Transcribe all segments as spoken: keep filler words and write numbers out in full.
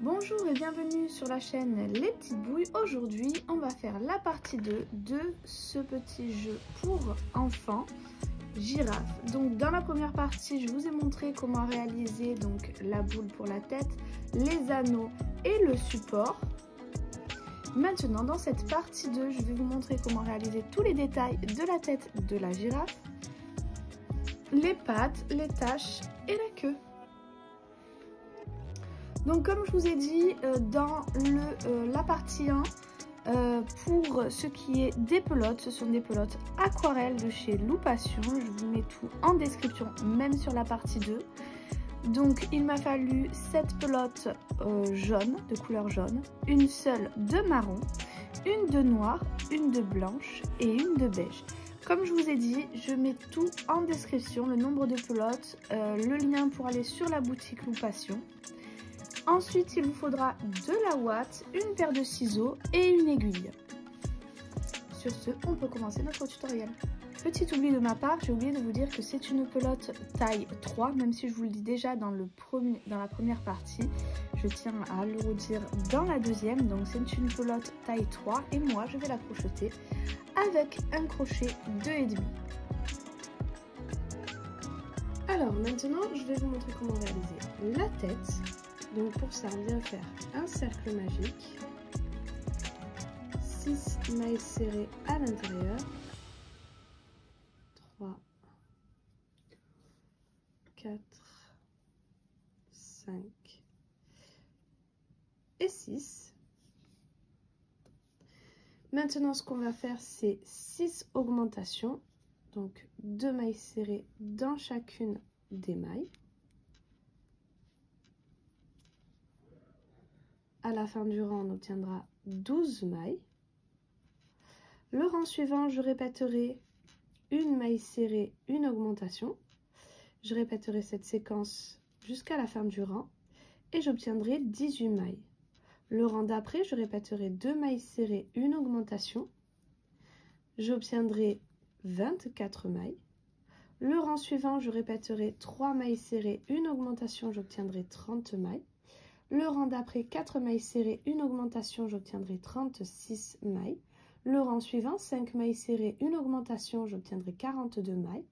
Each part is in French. Bonjour et bienvenue sur la chaîne Les Petites Bouilles. Aujourd'hui, on va faire la partie deux de ce petit jeu pour enfants, girafe. Donc dans la première partie, je vous ai montré comment réaliser donc la boule pour la tête, les anneaux et le support. Maintenant, dans cette partie deux, je vais vous montrer comment réaliser tous les détails de la tête de la girafe, les pattes, les taches et la queue. Donc comme je vous ai dit euh, dans le, euh, la partie un, euh, pour ce qui est des pelotes, ce sont des pelotes aquarelles de chez Lou Passion. Je vous mets tout en description, même sur la partie deux. Donc il m'a fallu sept pelotes euh, jaunes, de couleur jaune, une seule de marron, une de noir, une de blanche et une de beige. Comme je vous ai dit, je mets tout en description, le nombre de pelotes, euh, le lien pour aller sur la boutique Lou Passion. Ensuite, il vous faudra de la ouate, une paire de ciseaux et une aiguille. Sur ce, on peut commencer notre tutoriel. Petit oubli de ma part, j'ai oublié de vous dire que c'est une pelote taille trois, même si je vous le dis déjà dans, le premier, dans la première partie. Je tiens à le redire dans la deuxième, donc c'est une pelote taille trois et moi je vais la crocheter avec un crochet deux et demi. Alors maintenant, je vais vous montrer comment réaliser la tête. Donc pour ça, on vient faire un cercle magique, six mailles serrées à l'intérieur, trois, quatre, cinq et six. Maintenant, ce qu'on va faire, c'est six augmentations, donc deux mailles serrées dans chacune des mailles. À la fin du rang, on obtiendra douze mailles. Le rang suivant, je répéterai une maille serrée, une augmentation. Je répéterai cette séquence jusqu'à la fin du rang et j'obtiendrai dix-huit mailles. Le rang d'après, je répéterai deux mailles serrées, une augmentation. J'obtiendrai vingt-quatre mailles. Le rang suivant, je répéterai trois mailles serrées, une augmentation, j'obtiendrai trente mailles. Le rang d'après, quatre mailles serrées, une augmentation, j'obtiendrai trente-six mailles. Le rang suivant, cinq mailles serrées, une augmentation, j'obtiendrai quarante-deux mailles.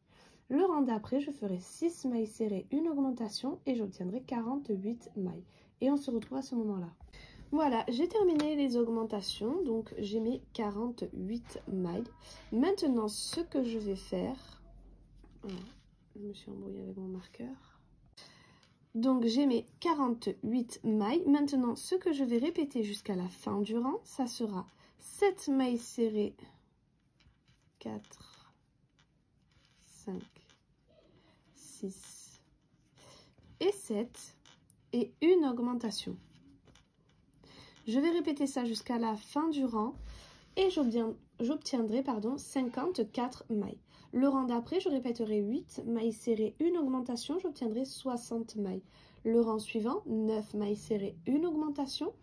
Le rang d'après, je ferai six mailles serrées, une augmentation et j'obtiendrai quarante-huit mailles. Et on se retrouve à ce moment-là. Voilà, j'ai terminé les augmentations, donc j'ai mis quarante-huit mailles. Maintenant, ce que je vais faire... Oh, je me suis embrouillée avec mon marqueur. Donc j'ai mes quarante-huit mailles. Maintenant, ce que je vais répéter jusqu'à la fin du rang, ça sera sept mailles serrées, quatre, cinq, six et sept et une augmentation. Je vais répéter ça jusqu'à la fin du rang et j'obtiendrai pardon, cinquante-quatre mailles. Le rang d'après, je répéterai huit mailles serrées, une augmentation, j'obtiendrai soixante mailles. Le rang suivant, neuf mailles serrées, une augmentation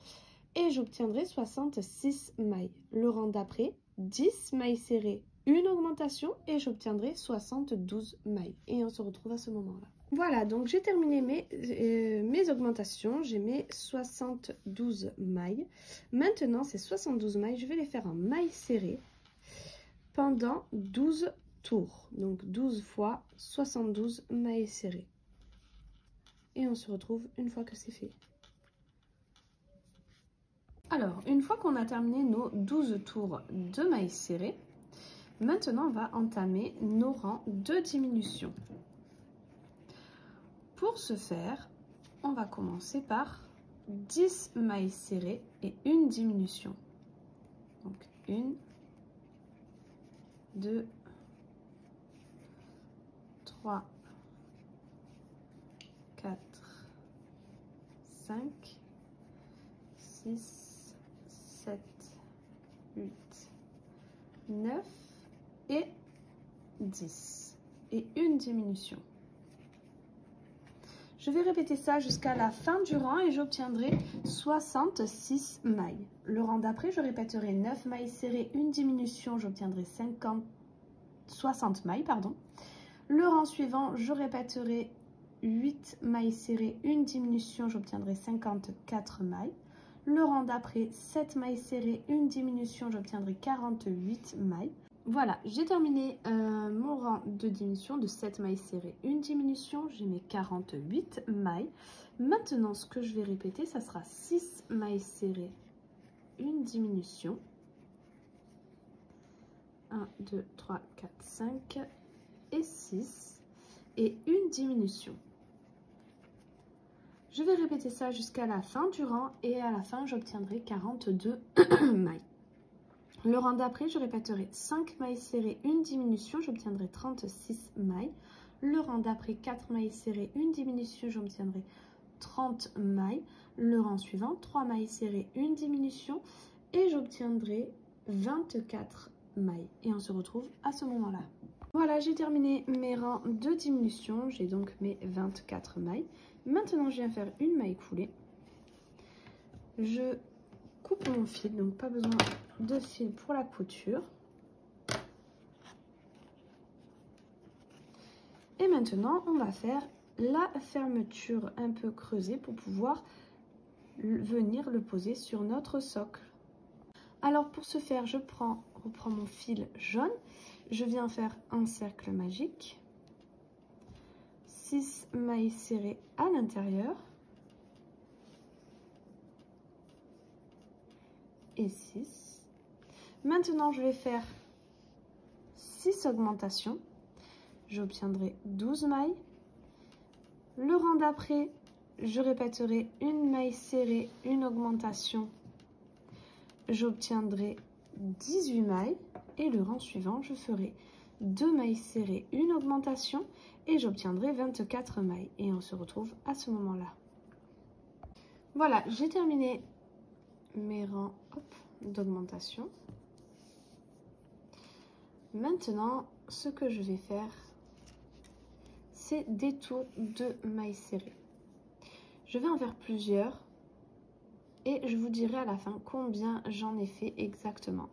et j'obtiendrai soixante-six mailles. Le rang d'après, dix mailles serrées, une augmentation et j'obtiendrai soixante-douze mailles. Et on se retrouve à ce moment-là. Voilà, donc j'ai terminé mes, euh, mes augmentations, j'ai mes soixante-douze mailles. Maintenant, ces soixante-douze mailles, je vais les faire en mailles serrées pendant douze tours, donc douze fois soixante-douze mailles serrées. Et on se retrouve une fois que c'est fait. Alors, une fois qu'on a terminé nos douze tours de mailles serrées, maintenant on va entamer nos rangs de diminution. Pour ce faire, on va commencer par dix mailles serrées et une diminution. Donc une, deux, trois, quatre, cinq, six, sept, huit, neuf et dix. Et une diminution. Je vais répéter ça jusqu'à la fin du rang et j'obtiendrai soixante-six mailles. Le rang d'après, je répéterai neuf mailles serrées, une diminution, j'obtiendrai soixante mailles, pardon. Le rang suivant, je répéterai huit mailles serrées, une diminution, j'obtiendrai cinquante-quatre mailles. Le rang d'après, sept mailles serrées, une diminution, j'obtiendrai quarante-huit mailles. Voilà, j'ai terminé euh, mon rang de diminution de sept mailles serrées, une diminution, j'ai mes quarante-huit mailles. Maintenant, ce que je vais répéter, ça sera six mailles serrées, une diminution. un, deux, trois, quatre, cinq et six et une diminution. Je vais répéter ça jusqu'à la fin du rang et à la fin, j'obtiendrai quarante-deux mailles. Le rang d'après, je répéterai cinq mailles serrées, une diminution, j'obtiendrai trente-six mailles. Le rang d'après, quatre mailles serrées, une diminution, j'obtiendrai trente mailles. Le rang suivant, trois mailles serrées, une diminution et j'obtiendrai vingt-quatre mailles. Et on se retrouve à ce moment-là. Voilà, j'ai terminé mes rangs de diminution, j'ai donc mes vingt-quatre mailles. Maintenant, je viens faire une maille coulée. Je coupe mon fil, donc pas besoin de fil pour la couture. Et maintenant, on va faire la fermeture un peu creusée pour pouvoir venir le poser sur notre socle. Alors pour ce faire, je prends, reprends mon fil jaune, je viens faire un cercle magique, six mailles serrées à l'intérieur et six. Maintenant, je vais faire six augmentations. J'obtiendrai douze mailles. Le rang d'après, je répéterai une maille serrée, une augmentation. J'obtiendrai dix-huit mailles. Et le rang suivant, je ferai deux mailles serrées, une augmentation. Et j'obtiendrai vingt-quatre mailles. Et on se retrouve à ce moment-là. Voilà, j'ai terminé mes rangs d'augmentation. Maintenant, ce que je vais faire, c'est des tours de mailles serrées. Je vais en faire plusieurs et je vous dirai à la fin combien j'en ai fait exactement.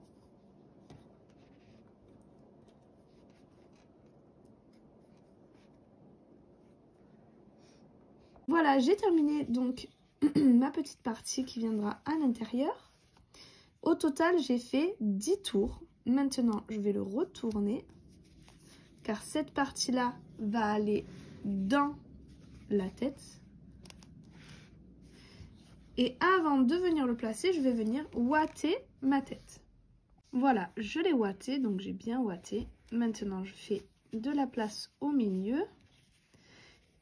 Voilà, j'ai terminé donc ma petite partie qui viendra à l'intérieur. Au total, j'ai fait dix tours. Maintenant, je vais le retourner car cette partie-là va aller dans la tête. Et avant de venir le placer, je vais venir ouater ma tête. Voilà, je l'ai ouaté, donc j'ai bien ouaté. Maintenant, je fais de la place au milieu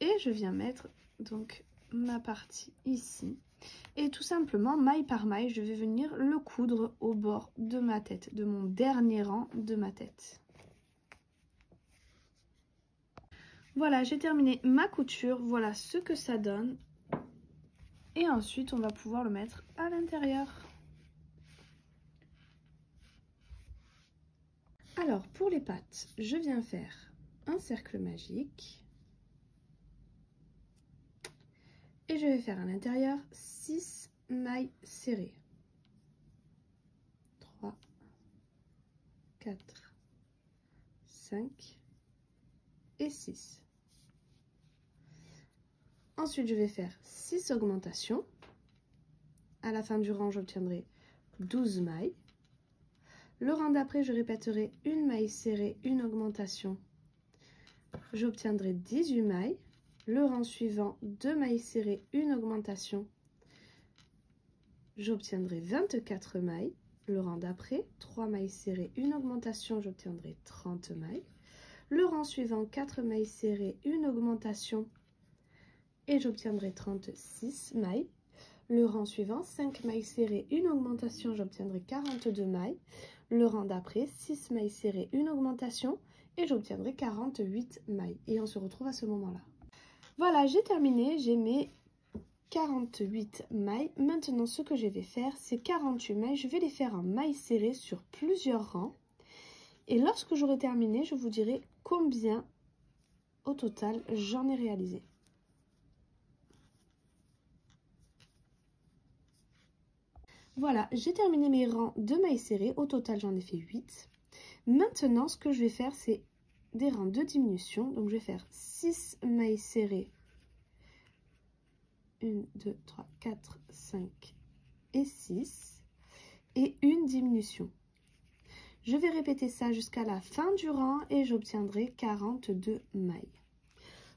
et je viens mettre donc ma partie ici. Et tout simplement, maille par maille, je vais venir le coudre au bord de ma tête, de mon dernier rang de ma tête. Voilà, j'ai terminé ma couture. Voilà ce que ça donne. Et ensuite, on va pouvoir le mettre à l'intérieur. Alors, pour les pattes, je viens faire un cercle magique. Et je vais faire à l'intérieur six mailles serrées. trois, quatre, cinq et six. Ensuite, je vais faire six augmentations. À la fin du rang, j'obtiendrai douze mailles. Le rang d'après, je répéterai une maille serrée, une augmentation. J'obtiendrai dix-huit mailles. Le rang suivant, deux mailles serrées, une augmentation. J'obtiendrai vingt-quatre mailles. Le rang d'après, trois mailles serrées, une augmentation, j'obtiendrai trente mailles. Le rang suivant, quatre mailles serrées, une augmentation et j'obtiendrai trente-six mailles. Le rang suivant, cinq mailles serrées, une augmentation, j'obtiendrai quarante-deux mailles. Le rang d'après, six mailles serrées, une augmentation et j'obtiendrai quarante-huit mailles. Et on se retrouve à ce moment-là. Voilà, j'ai terminé, j'ai mes quarante-huit mailles. Maintenant, ce que je vais faire, c'est quarante-huit mailles. Je vais les faire en mailles serrées sur plusieurs rangs. Et lorsque j'aurai terminé, je vous dirai combien au total j'en ai réalisé. Voilà, j'ai terminé mes rangs de mailles serrées. Au total, j'en ai fait huit. Maintenant, ce que je vais faire, c'est des rangs de diminution, donc je vais faire six mailles serrées, un, deux, trois, quatre, cinq et six et une diminution. Je vais répéter ça jusqu'à la fin du rang et j'obtiendrai quarante-deux mailles.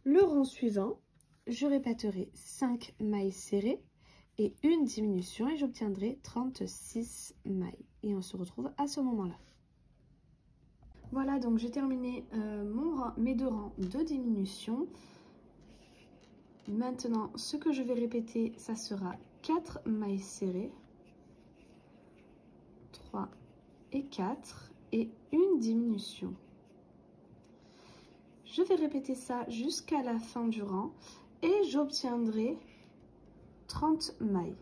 Le rang suivant, je répéterai cinq mailles serrées et une diminution et j'obtiendrai trente-six mailles. Et on se retrouve à ce moment-là. Voilà, donc j'ai terminé euh, mon rang, mes deux rangs de diminution. Maintenant, ce que je vais répéter, ça sera quatre mailles serrées, trois et quatre, et une diminution. Je vais répéter ça jusqu'à la fin du rang et j'obtiendrai trente mailles.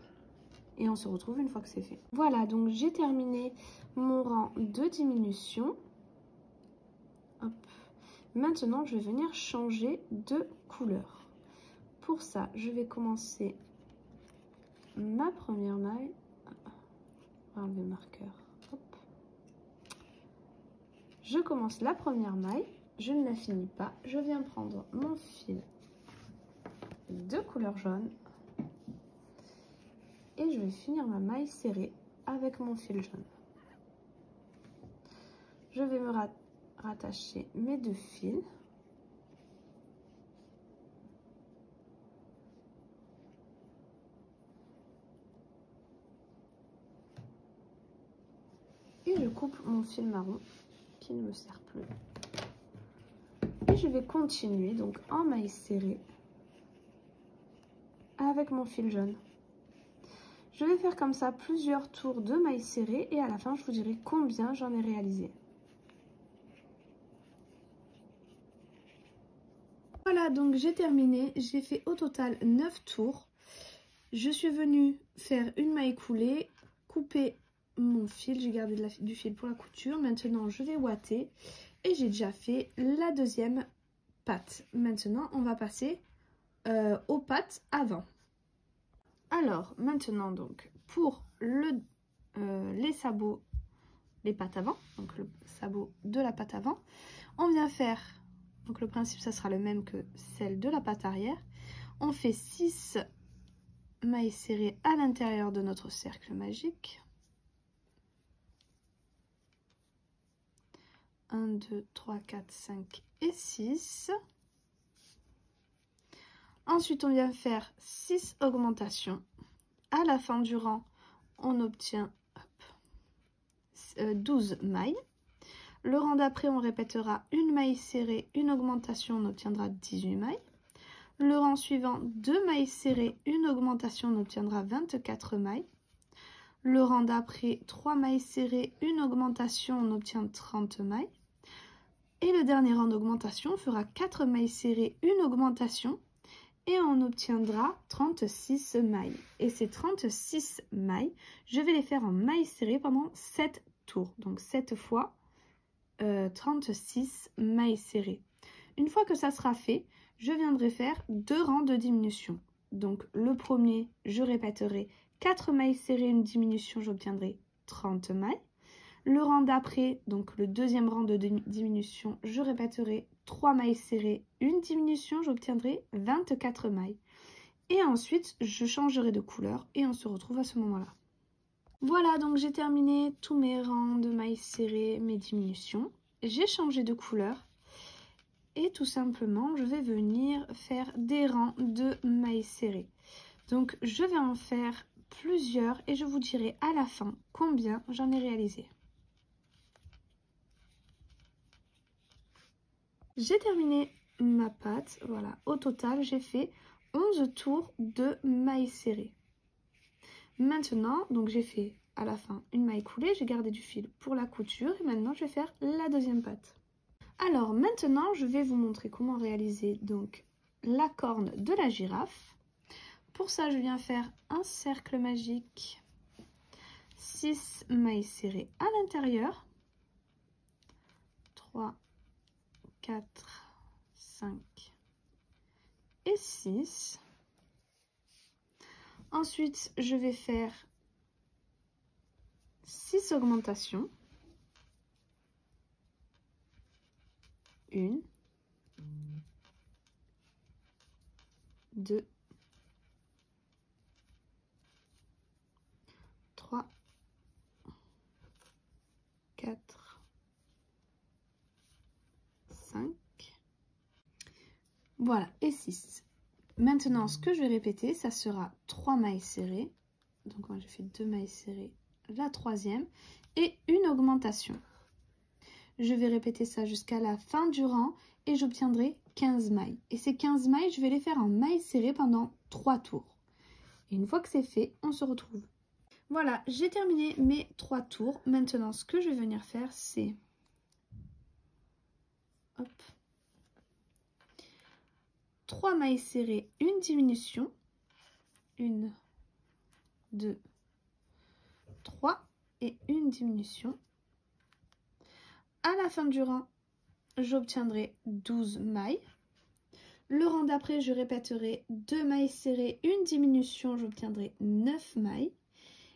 Et on se retrouve une fois que c'est fait. Voilà, donc j'ai terminé mon rang de diminution. Hop. Maintenant, je vais venir changer de couleur. Pour ça, je vais commencer ma première maille. On va enlever le marqueur. Hop. Je commence la première maille. Je ne la finis pas. Je viens prendre mon fil de couleur jaune. Et je vais finir ma maille serrée avec mon fil jaune. Je vais me rat- rattacher mes deux fils. Et je coupe mon fil marron qui ne me sert plus. Et je vais continuer donc en maille serrée avec mon fil jaune. Je vais faire comme ça plusieurs tours de mailles serrées et à la fin je vous dirai combien j'en ai réalisé. Voilà, donc j'ai terminé, j'ai fait au total neuf tours. Je suis venue faire une maille coulée, couper mon fil, j'ai gardé de la, du fil pour la couture. Maintenant je vais ouater et j'ai déjà fait la deuxième patte. Maintenant on va passer euh, aux pattes avant. Alors maintenant donc pour le, euh, les sabots, les pattes avant, donc le sabot de la patte avant, on vient faire, donc le principe ça sera le même que celle de la patte arrière, on fait six mailles serrées à l'intérieur de notre cercle magique. un, deux, trois, quatre, cinq et six. Ensuite, on vient faire six augmentations. À la fin du rang, on obtient hop, douze mailles. Le rang d'après, on répétera une maille serrée, une augmentation, on obtiendra dix-huit mailles. Le rang suivant, deux mailles serrées, une augmentation, on obtiendra vingt-quatre mailles. Le rang d'après, trois mailles serrées, une augmentation, on obtient trente mailles. Et le dernier rang d'augmentation, on fera quatre mailles serrées, une augmentation. Et on obtiendra trente-six mailles. Et ces trente-six mailles, je vais les faire en mailles serrées pendant sept tours. Donc sept fois euh, trente-six mailles serrées. Une fois que ça sera fait, je viendrai faire deux rangs de diminution. Donc le premier, je répéterai quatre mailles serrées, une diminution, j'obtiendrai trente mailles. Le rang d'après, donc le deuxième rang de diminution, je répéterai trois mailles serrées, une diminution, j'obtiendrai vingt-quatre mailles. Et ensuite, je changerai de couleur et on se retrouve à ce moment-là. Voilà, donc j'ai terminé tous mes rangs de mailles serrées, mes diminutions. J'ai changé de couleur et tout simplement, je vais venir faire des rangs de mailles serrées. Donc, je vais en faire plusieurs et je vous dirai à la fin combien j'en ai réalisé. J'ai terminé ma patte, voilà, au total j'ai fait onze tours de mailles serrées. Maintenant, donc j'ai fait à la fin une maille coulée, j'ai gardé du fil pour la couture et maintenant je vais faire la deuxième patte. Alors maintenant je vais vous montrer comment réaliser donc la corne de la girafe. Pour ça je viens faire un cercle magique, six mailles serrées à l'intérieur, trois, quatre, cinq et six. Ensuite, je vais faire six augmentations. une, deux, Voilà, et six. Maintenant, ce que je vais répéter, ça sera trois mailles serrées. Donc moi j'ai fait deux mailles serrées, la troisième, et une augmentation. Je vais répéter ça jusqu'à la fin du rang et j'obtiendrai quinze mailles. Et ces quinze mailles, je vais les faire en mailles serrées pendant trois tours. Et une fois que c'est fait, on se retrouve. Voilà, j'ai terminé mes trois tours. Maintenant, ce que je vais venir faire, c'est... Hop. trois mailles serrées, une diminution. une, deux, trois et une diminution. À la fin du rang, j'obtiendrai douze mailles. Le rang d'après, je répéterai deux mailles serrées, une diminution, j'obtiendrai neuf mailles.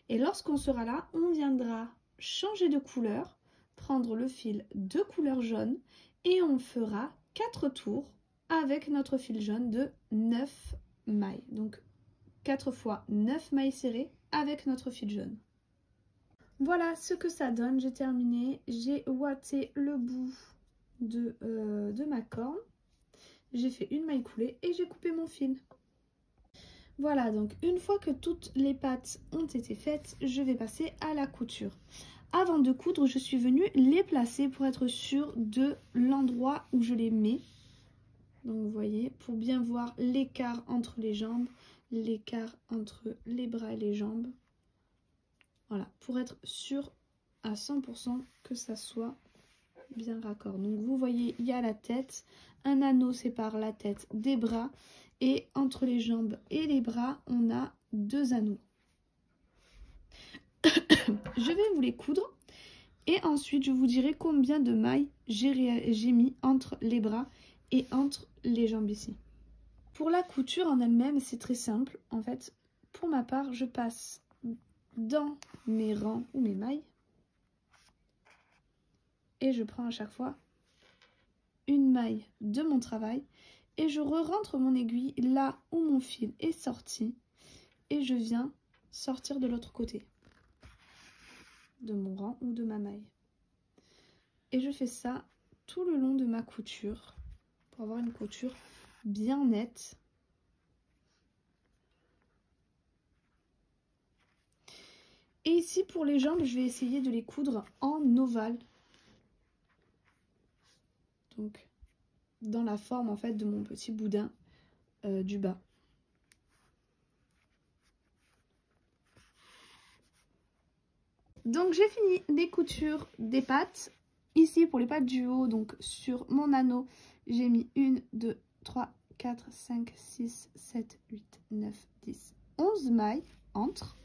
Et lorsqu'on sera là, on viendra changer de couleur, prendre le fil de couleur jaune et on fera quatre tours avec notre fil jaune de neuf mailles. Donc quatre fois neuf mailles serrées avec notre fil jaune. Voilà ce que ça donne, j'ai terminé. J'ai ouaté le bout de, euh, de ma corne. J'ai fait une maille coulée et j'ai coupé mon fil. Voilà, donc une fois que toutes les pattes ont été faites, je vais passer à la couture. Avant de coudre, je suis venue les placer pour être sûre de l'endroit où je les mets. Donc vous voyez, pour bien voir l'écart entre les jambes, l'écart entre les bras et les jambes. Voilà, pour être sûr à cent pour cent que ça soit bien raccord. Donc vous voyez, il y a la tête, un anneau sépare la tête des bras et entre les jambes et les bras, on a deux anneaux. Je vais vous les coudre et ensuite je vous dirai combien de mailles j'ai mis entre les bras et entre les jambes ici. Pour la couture en elle-même, c'est très simple. En fait, pour ma part, je passe dans mes rangs ou mes mailles et je prends à chaque fois une maille de mon travail et je re-rentre mon aiguille là où mon fil est sorti et je viens sortir de l'autre côté de mon rang ou de ma maille. Et je fais ça tout le long de ma couture pour avoir une couture bien nette. Et ici, pour les jambes, je vais essayer de les coudre en ovale. Donc, dans la forme, en fait, de mon petit boudin euh, du bas. Donc, j'ai fini les coutures des pattes. Ici, pour les pattes du haut, donc sur mon anneau, j'ai mis une, deux, trois, quatre, cinq, six, sept, huit, neuf, dix, onze mailles entre.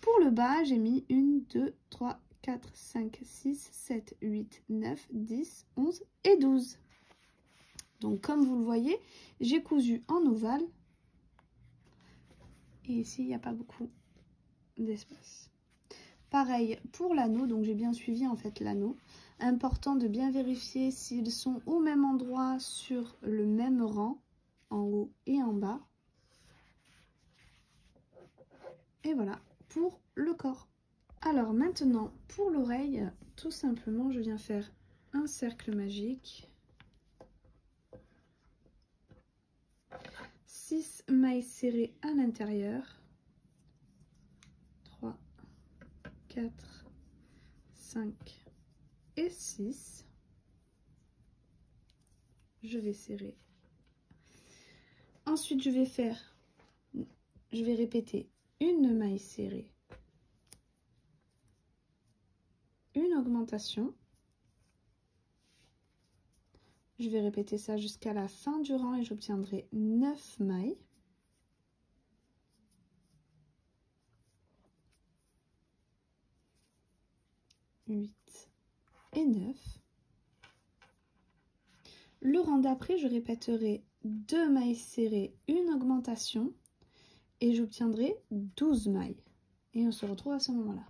Pour le bas, j'ai mis une, deux, trois, quatre, cinq, six, sept, huit, neuf, dix, onze et douze. Donc comme vous le voyez, j'ai cousu en ovale. Et ici, il n'y a pas beaucoup d'espace. Pareil pour l'anneau, donc j'ai bien suivi en fait l'anneau. Important de bien vérifier s'ils sont au même endroit sur le même rang, en haut et en bas. Et voilà. Pour le corps. Alors maintenant pour l'oreille, tout simplement je viens faire un cercle magique, six mailles serrées à l'intérieur, trois, quatre, cinq et six. Je vais serrer, ensuite je vais faire je vais répéter une maille serrée, une augmentation. Je vais répéter ça jusqu'à la fin du rang et j'obtiendrai neuf mailles. huit et neuf. Le rang d'après, je répéterai deux mailles serrées, une augmentation. Et j'obtiendrai douze mailles. Et on se retrouve à ce moment-là.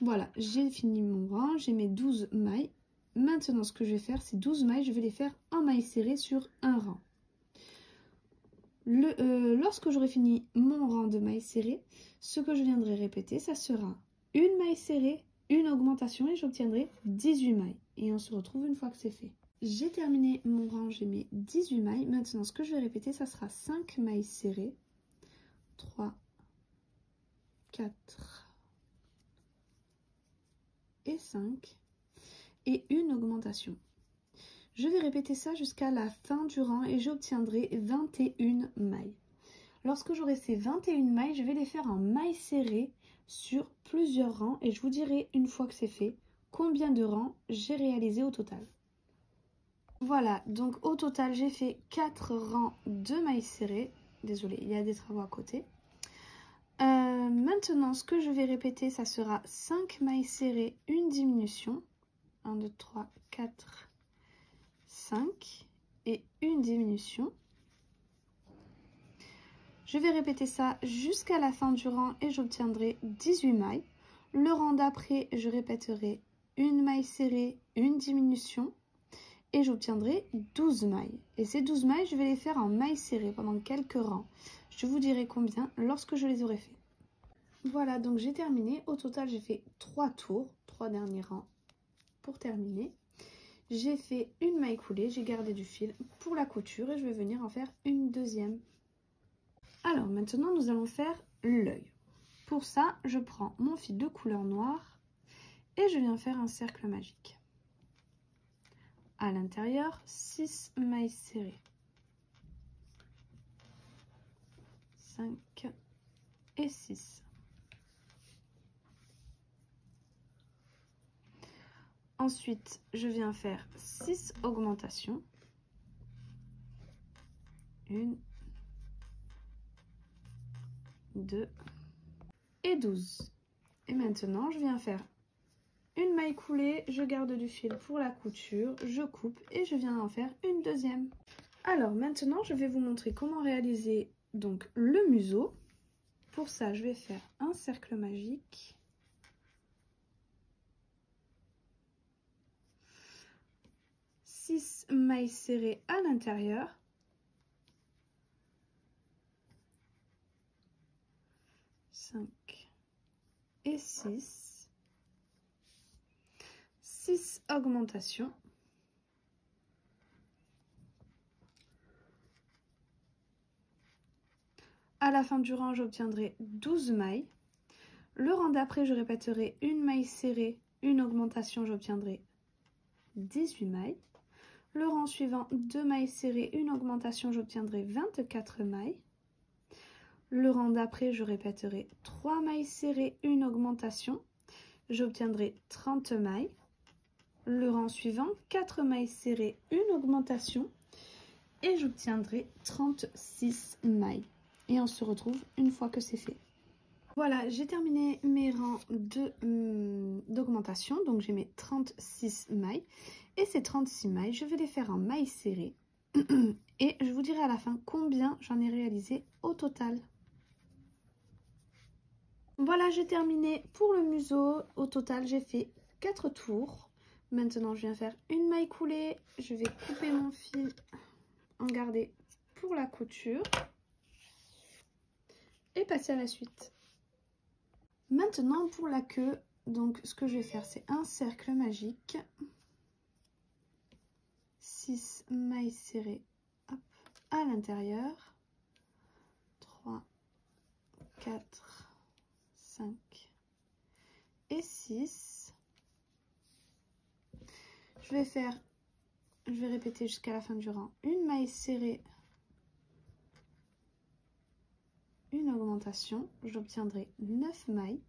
Voilà, j'ai fini mon rang, j'ai mes douze mailles. Maintenant, ce que je vais faire, c'est douze mailles. Je vais les faire en maille serrée sur un rang. Le, euh, lorsque j'aurai fini mon rang de mailles serrées, ce que je viendrai répéter, ça sera une maille serrée, une augmentation et j'obtiendrai dix-huit mailles. Et on se retrouve une fois que c'est fait. J'ai terminé mon rang, j'ai mes dix-huit mailles. Maintenant, ce que je vais répéter, ça sera cinq mailles serrées. trois, quatre et cinq. Et une augmentation. Je vais répéter ça jusqu'à la fin du rang et j'obtiendrai vingt et une mailles. Lorsque j'aurai ces vingt et une mailles, je vais les faire en mailles serrées sur plusieurs rangs et je vous dirai une fois que c'est fait combien de rangs j'ai réalisé au total. Voilà, donc au total j'ai fait quatre rangs de mailles serrées. Désolée, il y a des travaux à côté. Euh, maintenant, ce que je vais répéter, ça sera cinq mailles serrées, une diminution. un, deux, trois, quatre, cinq et une diminution. Je vais répéter ça jusqu'à la fin du rang et j'obtiendrai dix-huit mailles. Le rang d'après, je répéterai une maille serrée, une diminution et j'obtiendrai douze mailles. Et ces douze mailles, je vais les faire en mailles serrées pendant quelques rangs. Je vous dirai combien lorsque je les aurai fait. Voilà, donc j'ai terminé. Au total, j'ai fait trois tours, trois derniers rangs pour terminer. J'ai fait une maille coulée, j'ai gardé du fil pour la couture et je vais venir en faire une deuxième. Alors maintenant, nous allons faire l'œil. Pour ça, je prends mon fil de couleur noire et je viens faire un cercle magique. À l'intérieur, six mailles serrées. cinq et six. Ensuite, je viens faire six augmentations. une, deux et douze. Et maintenant, je viens faire une maille coulée, je garde du fil pour la couture, je coupe et je viens en faire une deuxième. Alors maintenant, je vais vous montrer comment réaliser donc le museau. Pour ça, je vais faire un cercle magique. six mailles serrées à l'intérieur, cinq et six, six augmentations, à la fin du rang j'obtiendrai douze mailles, le rang d'après je répéterai une maille serrée, une augmentation j'obtiendrai dix-huit mailles. Le rang suivant, deux mailles serrées, une augmentation, j'obtiendrai vingt-quatre mailles. Le rang d'après, je répéterai trois mailles serrées, une augmentation, j'obtiendrai trente mailles. Le rang suivant, quatre mailles serrées, une augmentation et j'obtiendrai trente-six mailles. Et on se retrouve une fois que c'est fait. Voilà, j'ai terminé mes rangs d'augmentation, hum, donc j'ai mes trente-six mailles. Et ces trente-six mailles, je vais les faire en mailles serrées. Et je vous dirai à la fin combien j'en ai réalisé au total. Voilà, j'ai terminé pour le museau. Au total, j'ai fait quatre tours. Maintenant, je viens faire une maille coulée. Je vais couper mon fil, en garder pour la couture. Et passer à la suite. Maintenant, pour la queue, donc ce que je vais faire, c'est un cercle magique. six mailles serrées, hop, à l'intérieur, trois, quatre, cinq et six. Je vais faire, je vais répéter jusqu'à la fin du rang, une maille serrée, une augmentation, j'obtiendrai neuf mailles.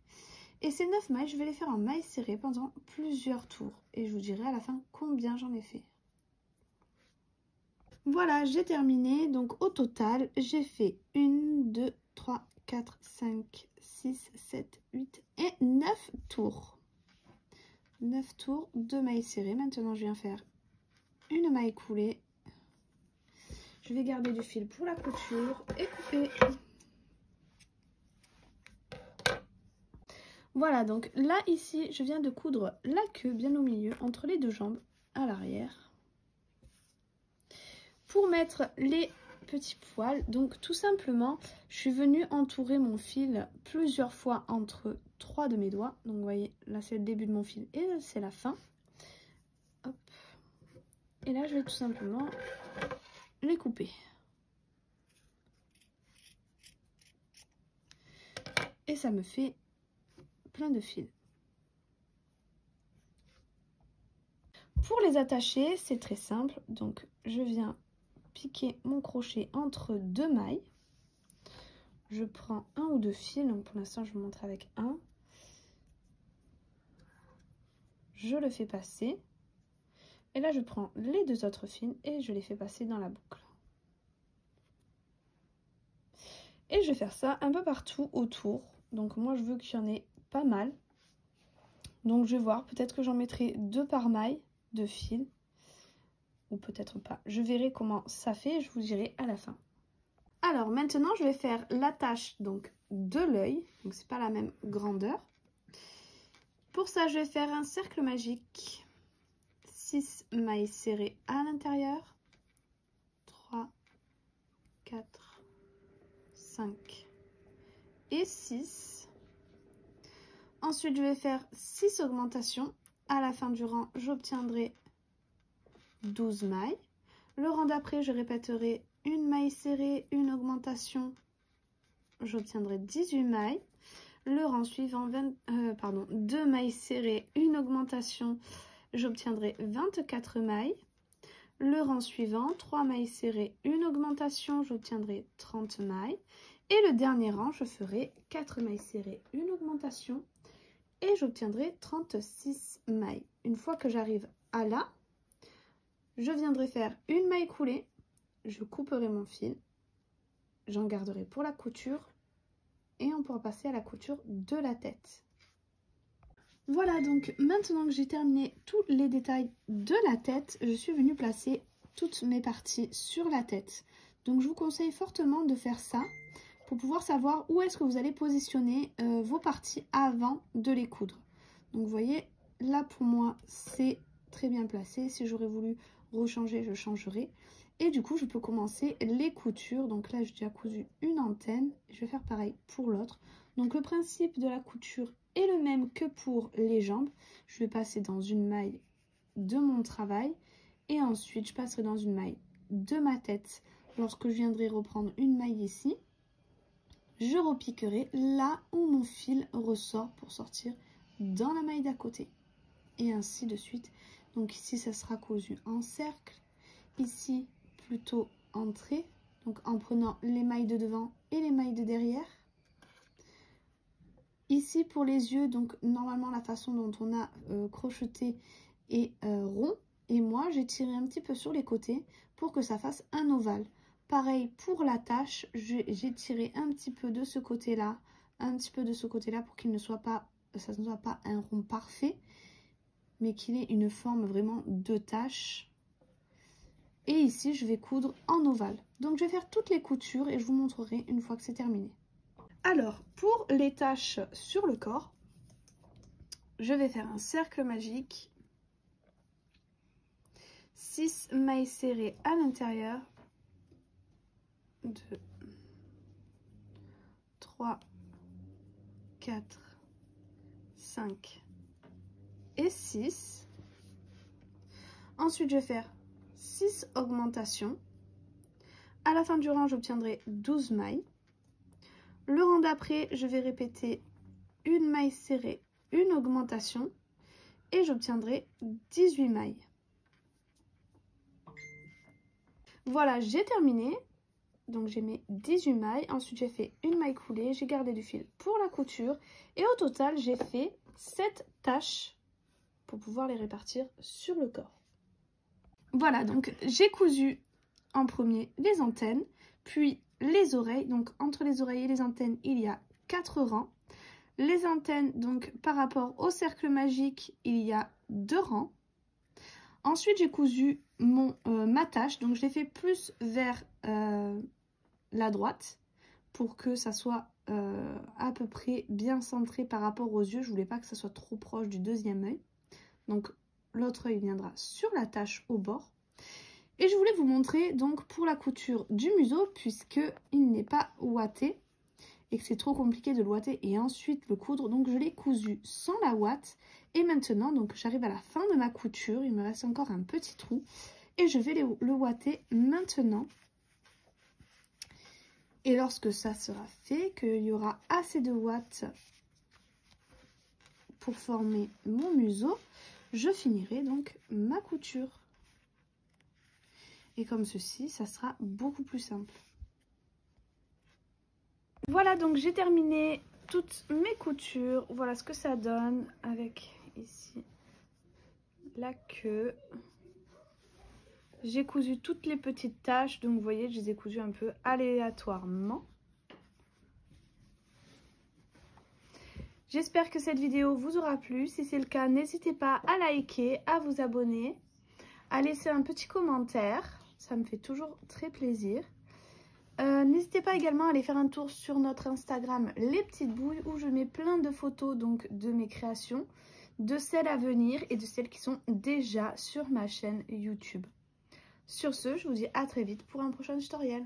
Et ces neuf mailles, je vais les faire en mailles serrées pendant plusieurs tours. Et je vous dirai à la fin combien j'en ai fait. Voilà, j'ai terminé. Donc au total, j'ai fait un, deux, trois, quatre, cinq, six, sept, huit et neuf tours. neuf tours, deux mailles serrées. Maintenant, je viens faire une maille coulée. Je vais garder du fil pour la couture et couper. Voilà, donc là, ici, je viens de coudre la queue bien au milieu, entre les deux jambes, à l'arrière. Pour mettre les petits poils, donc tout simplement, je suis venue entourer mon fil plusieurs fois entre trois de mes doigts. Donc vous voyez, là c'est le début de mon fil et c'est la fin. Hop. Et là, je vais tout simplement les couper. Et ça me fait plein de fils. Pour les attacher, c'est très simple. Donc, je viens piquer mon crochet entre deux mailles. Je prends un ou deux fils. Donc, pour l'instant, je vous montre avec un. Je le fais passer. Et là, je prends les deux autres fils et je les fais passer dans la boucle. Et je vais faire ça un peu partout autour. Donc, moi, je veux qu'il y en ait pas mal. Donc, je vais voir. Peut-être que j'en mettrai deux par maille de fil, ou peut-être pas. Je verrai comment ça fait et je vous dirai à la fin. Alors maintenant, je vais faire l'attache donc de l'œil. Donc c'est pas la même grandeur. Pour ça, je vais faire un cercle magique. six mailles serrées à l'intérieur. trois, quatre, cinq et six. Ensuite, je vais faire six augmentations. À la fin du rang, j'obtiendrai douze mailles. Le rang d'après, je répéterai une maille serrée, une augmentation, j'obtiendrai dix-huit mailles. Le rang suivant, vingt, euh, pardon, deux mailles serrées, une augmentation, j'obtiendrai vingt-quatre mailles. Le rang suivant, trois mailles serrées, une augmentation, j'obtiendrai trente mailles. Et le dernier rang, je ferai quatre mailles serrées, une augmentation. Et j'obtiendrai trente-six mailles. Une fois que j'arrive à là, je viendrai faire une maille coulée. Je couperai mon fil. J'en garderai pour la couture. Et on pourra passer à la couture de la tête. Voilà, donc maintenant que j'ai terminé tous les détails de la tête, je suis venue placer toutes mes parties sur la tête. Donc je vous conseille fortement de faire ça, pour pouvoir savoir où est-ce que vous allez positionner euh, vos parties avant de les coudre. Donc vous voyez, là pour moi c'est très bien placé. Si j'aurais voulu rechanger, je changerai. Et du coup je peux commencer les coutures. Donc là j'ai déjà cousu une antenne. Je vais faire pareil pour l'autre. Donc le principe de la couture est le même que pour les jambes. Je vais passer dans une maille de mon travail. Et ensuite je passerai dans une maille de ma tête. Lorsque je viendrai reprendre une maille ici, je repiquerai là où mon fil ressort pour sortir dans la maille d'à côté. Et ainsi de suite. Donc ici, ça sera cousu en cercle. Ici, plutôt en trait. Donc en prenant les mailles de devant et les mailles de derrière. Ici, pour les yeux, donc normalement la façon dont on a euh, crocheté est euh, rond. Et moi, j'ai tiré un petit peu sur les côtés pour que ça fasse un ovale. Pareil pour l'attache, j'ai tiré un petit peu de ce côté-là, un petit peu de ce côté-là pour qu'il ne soit pas, ça ne soit pas un rond parfait, mais qu'il ait une forme vraiment de tache. Et ici, je vais coudre en ovale. Donc, je vais faire toutes les coutures et je vous montrerai une fois que c'est terminé. Alors, pour les taches sur le corps, je vais faire un cercle magique. six mailles serrées à l'intérieur. deux, trois, quatre, cinq et six. Ensuite, je vais faire six augmentations. À la fin du rang, j'obtiendrai douze mailles. Le rang d'après, je vais répéter une maille serrée, une augmentation et j'obtiendrai dix-huit mailles. Voilà, j'ai terminé. Donc j'ai mes dix-huit mailles, ensuite j'ai fait une maille coulée, j'ai gardé du fil pour la couture. Et au total, j'ai fait sept taches pour pouvoir les répartir sur le corps. Voilà, donc j'ai cousu en premier les antennes, puis les oreilles. Donc entre les oreilles et les antennes, il y a quatre rangs. Les antennes, donc par rapport au cercle magique, il y a deux rangs. Ensuite, j'ai cousu mon, euh, ma tâche, donc je l'ai fait plus vers euh, la droite pour que ça soit euh, à peu près bien centré par rapport aux yeux. Je voulais pas que ça soit trop proche du deuxième œil. Donc l'autre œil viendra sur la tâche au bord. Et je voulais vous montrer donc pour la couture du museau, puisqu'il n'est pas ouaté et que c'est trop compliqué de le ouater et ensuite le coudre. Donc je l'ai cousu sans la ouate. Et maintenant, donc j'arrive à la fin de ma couture, il me reste encore un petit trou. et je vais les, le ouater maintenant. Et lorsque ça sera fait, qu'il y aura assez de ouate pour former mon museau, je finirai donc ma couture. Et comme ceci, ça sera beaucoup plus simple. Voilà, donc j'ai terminé toutes mes coutures. Voilà ce que ça donne avec ici la queue. J'ai cousu toutes les petites taches, donc vous voyez, je les ai cousues un peu aléatoirement. J'espère que cette vidéo vous aura plu. Si c'est le cas, n'hésitez pas à liker, à vous abonner, à laisser un petit commentaire. Ça me fait toujours très plaisir. Euh, n'hésitez pas également à aller faire un tour sur notre Instagram Les Petites Bouilles, où je mets plein de photos donc de mes créations, de celles à venir et de celles qui sont déjà sur ma chaîne YouTube. Sur ce, je vous dis à très vite pour un prochain tutoriel.